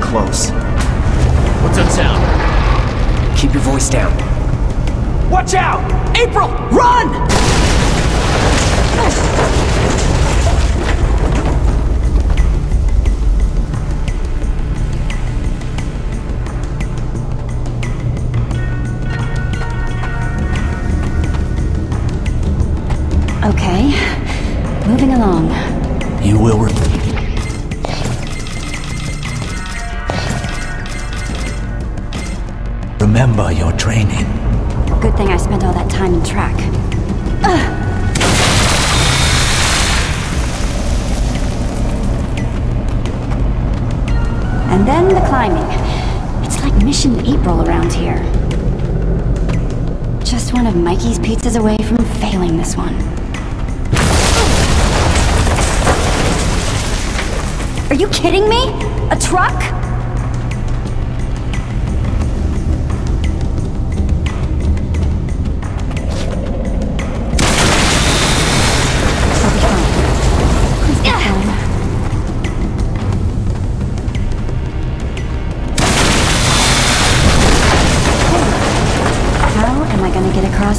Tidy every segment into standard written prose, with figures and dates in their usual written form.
Close. What's that sound? Keep your voice down. Watch out! April, run! Okay, moving along. You will return. Remember your training. Good thing I spent all that time in track. And then the climbing. It's like Mission April around here. Just one of Mikey's pizzas away from failing this one. Are you kidding me? A truck?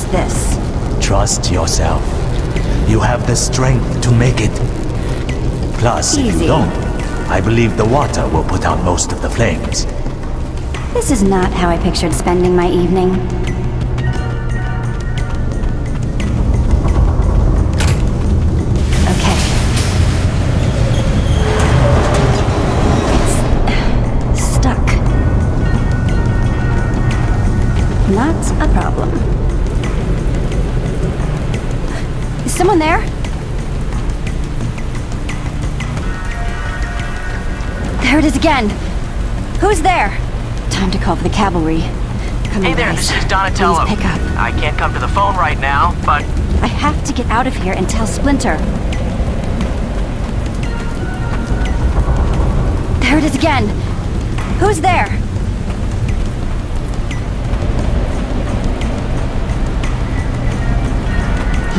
This. Trust yourself. You have the strength to make it. Plus, easy. If you don't, I believe the water will put out most of the flames. This is not how I pictured spending my evening. Okay. It's stuck. Not a problem. Someone there? There it is again. Who's there? Time to call for the cavalry. Come hey on, there, guys. This is Donatello. Please pick up. I can't come to the phone right now, but... I have to get out of here and tell Splinter. There it is again. Who's there?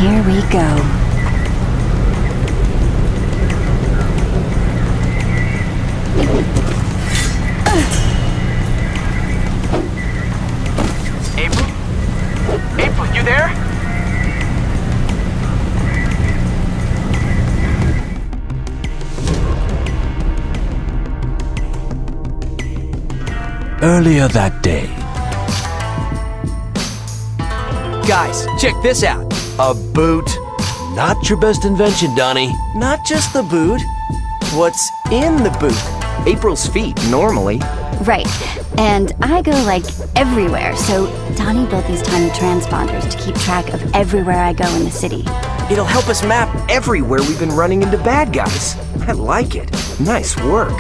Here we go. April? April, you there? Earlier that day. Guys, check this out. A boot. Not your best invention, Donnie. Not just the boot. What's in the boot? April's feet, normally. Right. And I go, like, everywhere. So Donnie built these tiny transponders to keep track of everywhere I go in the city. It'll help us map everywhere we've been running into bad guys. I like it. Nice work.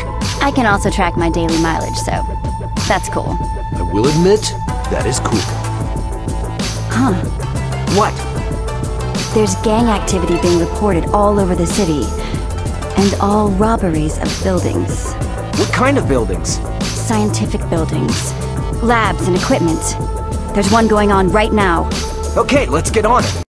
I can also track my daily mileage, so that's cool. I will admit, that is cool. Huh. What? There's gang activity being reported all over the city, and all robberies of buildings. What kind of buildings? Scientific buildings, labs and equipment. There's one going on right now. Okay, let's get on it.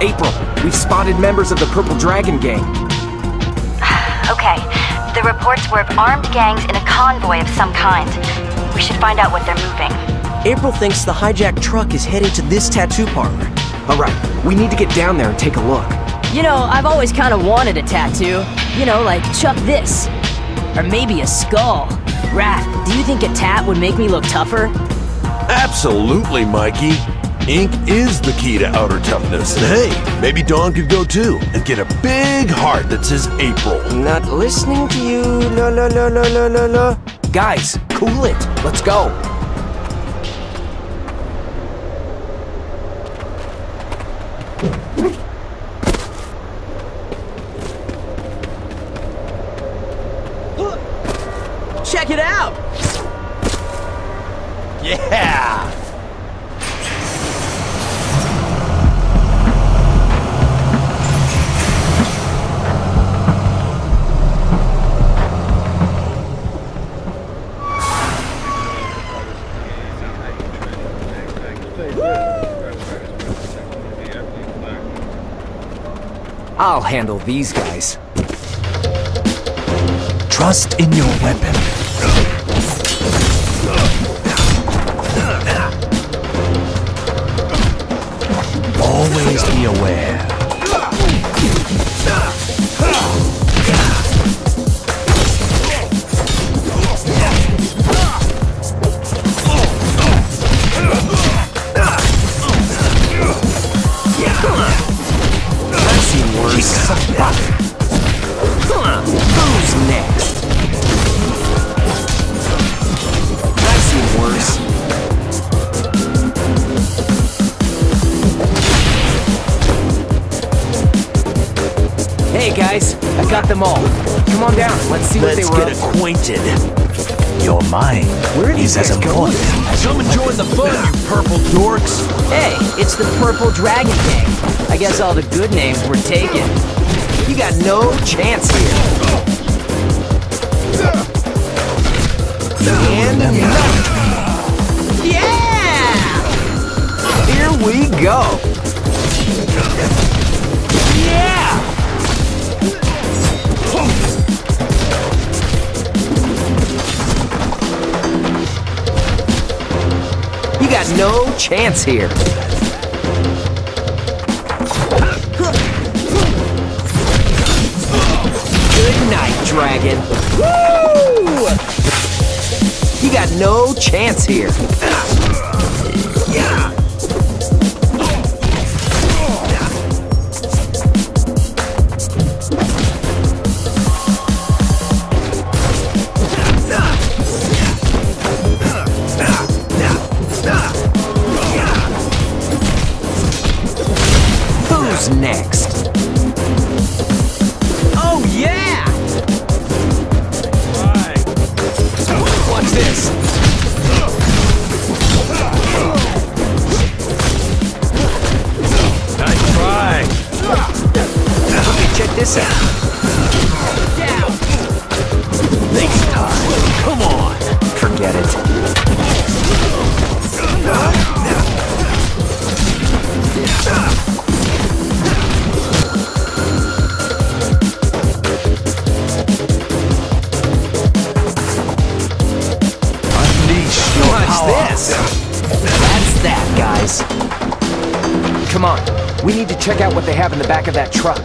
April, we've spotted members of the Purple Dragon gang. Okay. The reports were of armed gangs in a convoy of some kind. We should find out what they're moving. April thinks the hijacked truck is headed to this tattoo parlor. Alright, we need to get down there and take a look. You know, I've always kind of wanted a tattoo. You know, like, chuck this. Or maybe a skull. Rath, do you think a tat would make me look tougher? Absolutely, Mikey. Ink is the key to outer toughness. And hey, maybe Dawn could go too and get a big heart that says April. Not listening to you. La la la la la la la. Guys, cool it. Let's go. Check it out! Yeah! I'll handle these guys. Trust in your weapon. Always be aware. That seemed worse. Who's next? That seemed worse. Hey guys, I got them all. Come on down, let's see what they were. Let's get acquainted. Your mind is as important. Come and join the fun, you purple dorks. Hey, it's the Purple Dragon gang. I guess all the good names were taken. You got no chance here. And another. Yeah! Here we go. Yeah! You got no chance here. Good night, Dragon. Woo! You got no chance here. Yeah. Next. Oh yeah! Watch this. Nice try. Okay, check this out. Down. Next time. Come on. Forget it. This. That's that, guys. Come on, we need to check out what they have in the back of that truck.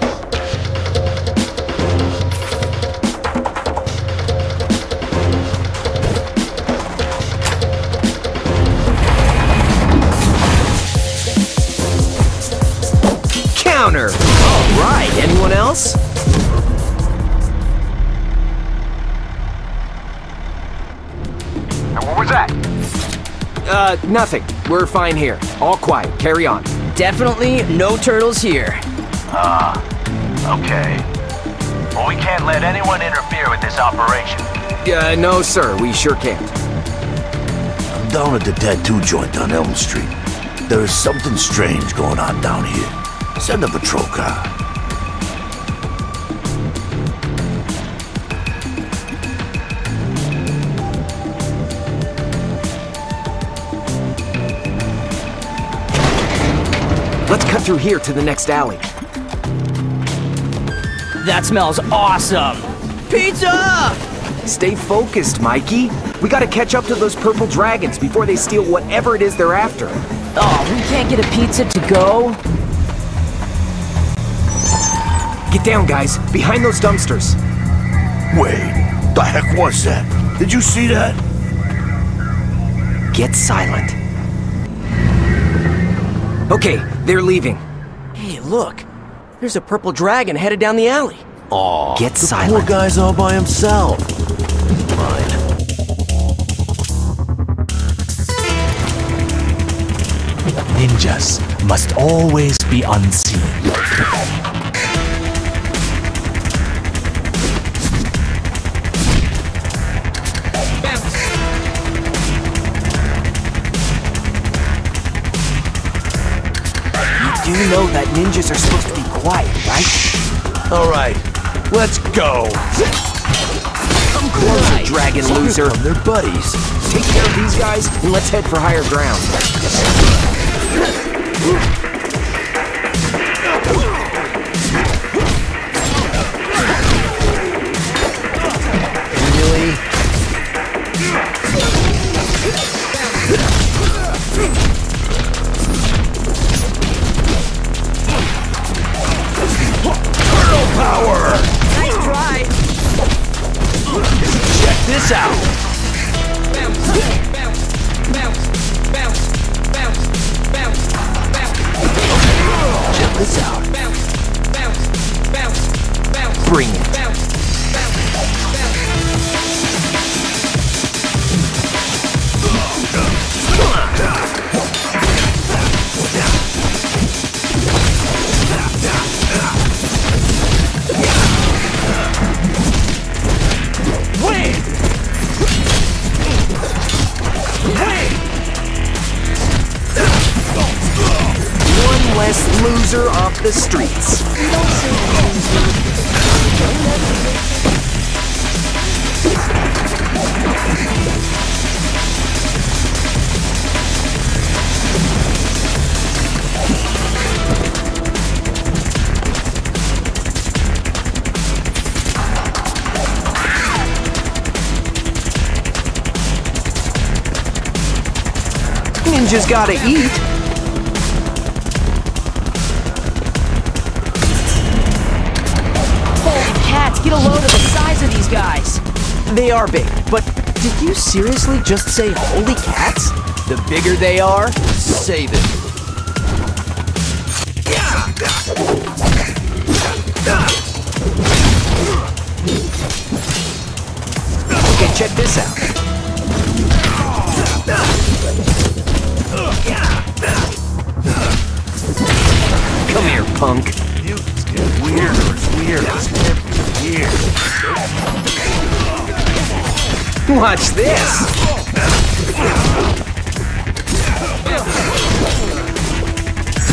Counter! All right, anyone else? Now what was that? Nothing. We're fine here. All quiet. Carry on. Definitely no turtles here. Okay. Well, we can't let anyone interfere with this operation. No, sir. We sure can't. I'm down at the tattoo joint on Elm Street. There is something strange going on down here. Send a patrol car. Let's cut through here to the next alley. That smells awesome! Pizza! Stay focused, Mikey. We gotta catch up to those purple dragons before they steal whatever it is they're after. Oh, we can't get a pizza to go? Get down, guys. Behind those dumpsters. Wait, the heck was that? Did you see that? Get silent. Okay, they're leaving. Hey, look. There's a purple dragon headed down the alley. Aw, get silent. The poor guy's all by himself. Fine. Ninjas must always be unseen. You do know that ninjas are supposed to be quiet, right? Alright, let's go! Come closer, right. Dragon loser! They're buddies. Take care of these guys, and let's head for higher ground. Really? Turtle power! Nice try! Check this out! Bounce, bounce, bounce, bounce. Check this out. Bring it. Win! Hey! One less loser off the streets. Ninjas gotta eat. Get a load of the size of these guys. They are big, but did you seriously just say holy cats? The bigger they are, save it. Okay, check this out. Come here, punk. Mutants get weirder and weirder. Here. Watch this!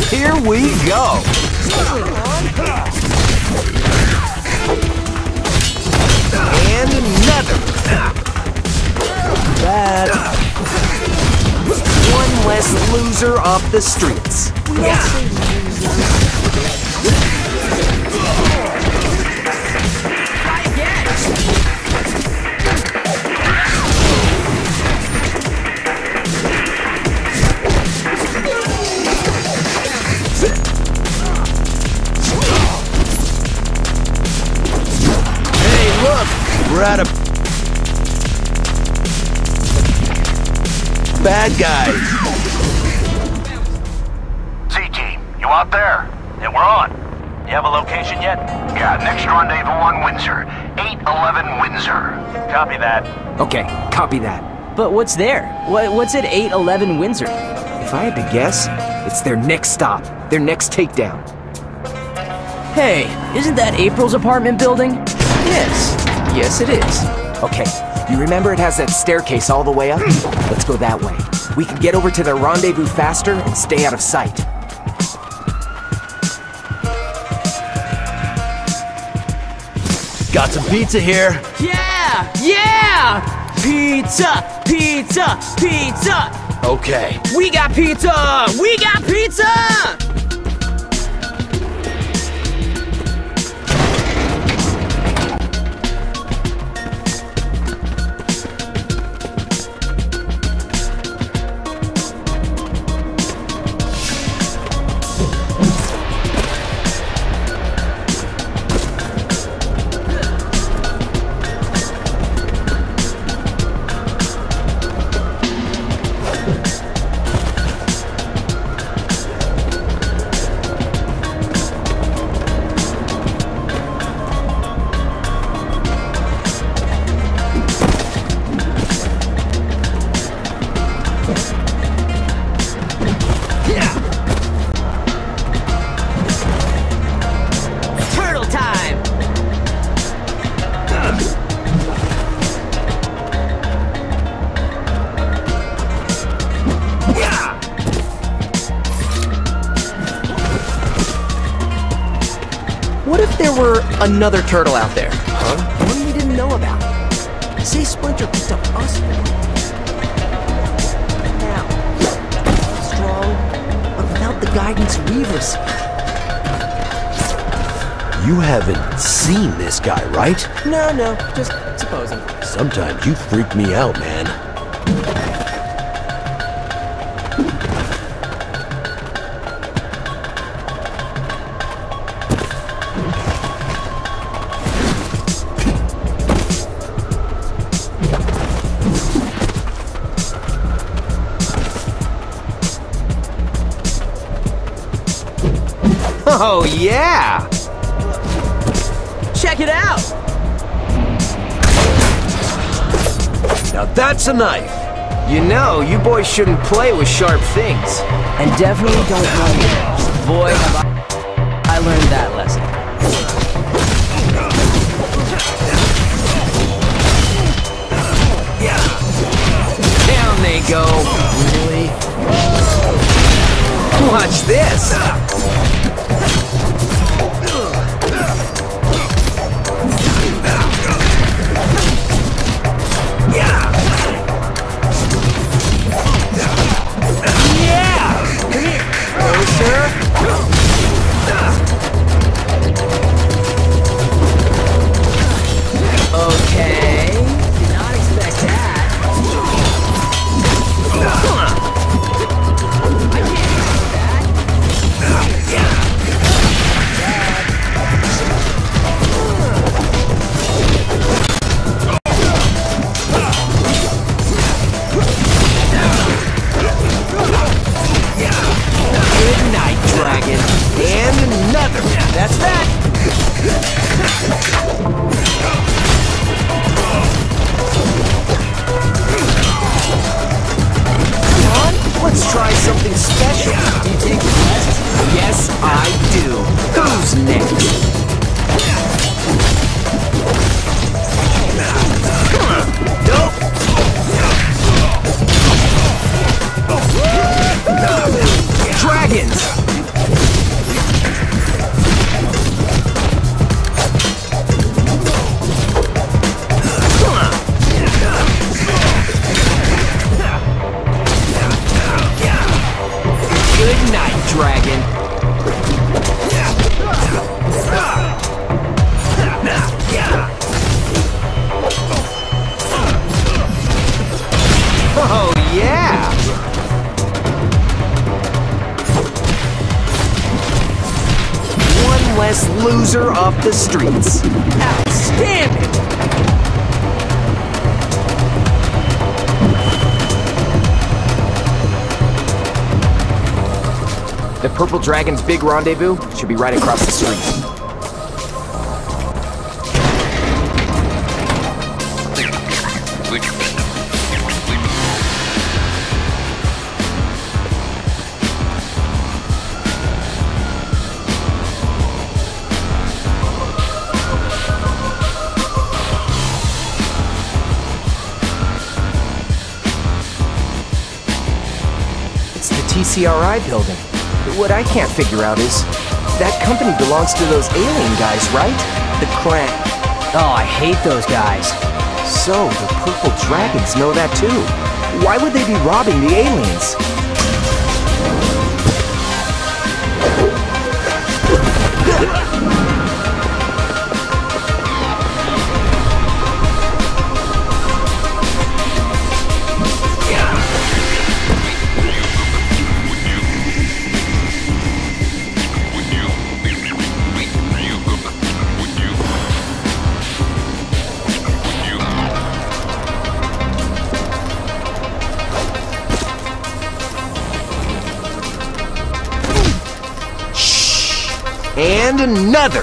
Here we go! And another! Bad. One less loser off the streets. We're out of bad guys. Z-Team, you out there? Yeah, we're on. You have a location yet? Yeah, next rendezvous on Windsor. 811 Windsor. Copy that. Okay, copy that. But what's there? What's at 811 Windsor? If I had to guess, it's their next stop. Their next takedown. Hey, isn't that April's apartment building? Yes. Yes, it is. Okay, you remember it has that staircase all the way up? Let's go that way. We can get over to their rendezvous faster and stay out of sight. Got some pizza here. Yeah! Yeah! Pizza! Pizza! Pizza! Okay. We got pizza! We got pizza! What if there were another turtle out there? Huh? One we didn't know about. Say Splinter picked up us. Now, strong, but without the guidance we've received. You haven't seen this guy, right? No, just supposing. Sometimes you freak me out, man. Oh, yeah! Check it out! Now that's a knife! You know, you boys shouldn't play with sharp things. And definitely don't run it. Boy, I learned that lesson. Down they go! Really? Watch this! Loser of the streets. Outstanding! The Purple Dragon's big rendezvous should be right across the street. CRI building. What I can't figure out is, that company belongs to those alien guys, right? The Krang. Oh, I hate those guys. So, the Purple Dragons know that too. Why would they be robbing the aliens? And another!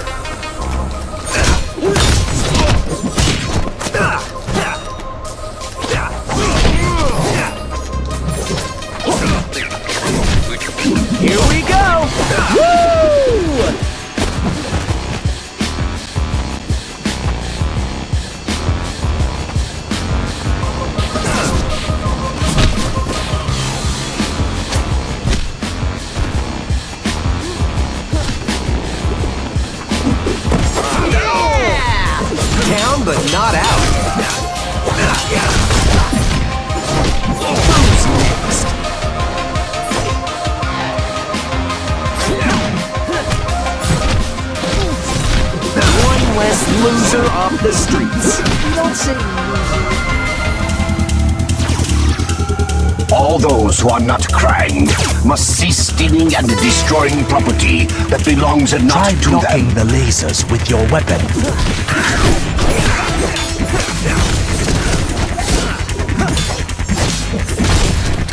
Here we go! Woo! but not out. Who's next? One less loser off the streets. You don't say loser. All those who are not Krang must cease stealing and destroying property that belongs and not to them. Try blocking the lasers with your weapon.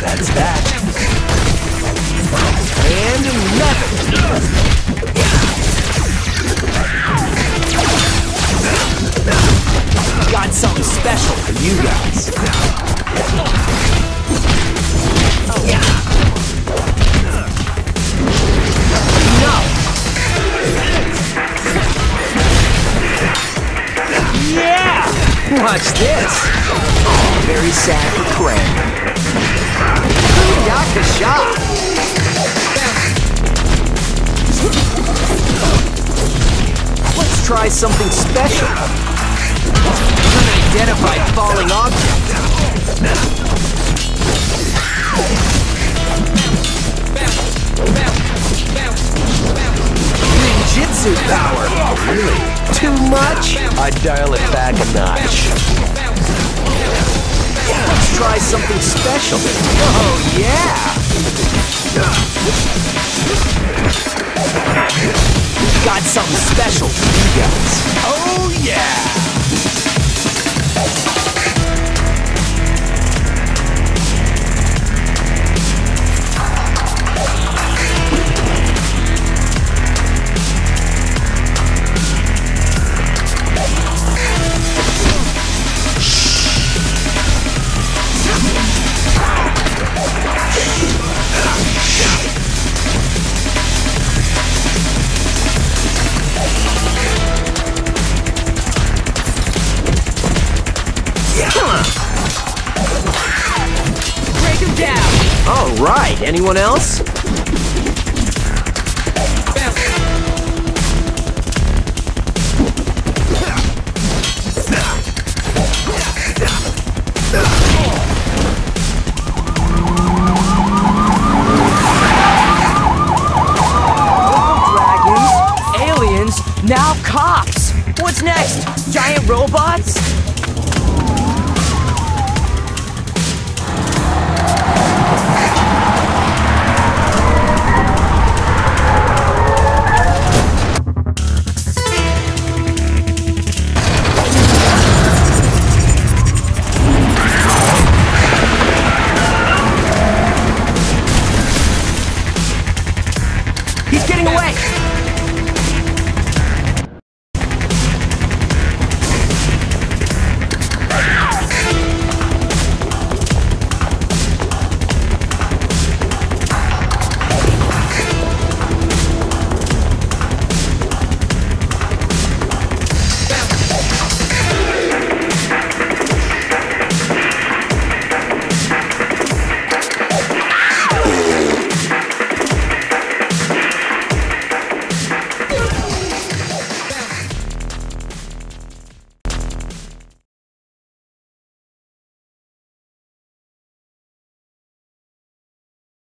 That's that. And another. Got something special for you guys. Oh yeah. No. Yeah. Watch this. Oh, very sad for Krang. Got the shot! Let's try something special. Unidentified falling object. Ninjutsu power! Really? Too much? I'd dial it back a notch. Let's try something special. Oh, yeah! Got something special for you guys. Oh, yeah! Alright, anyone else? Dragons, aliens, now cops! What's next? Giant robots? He's getting away!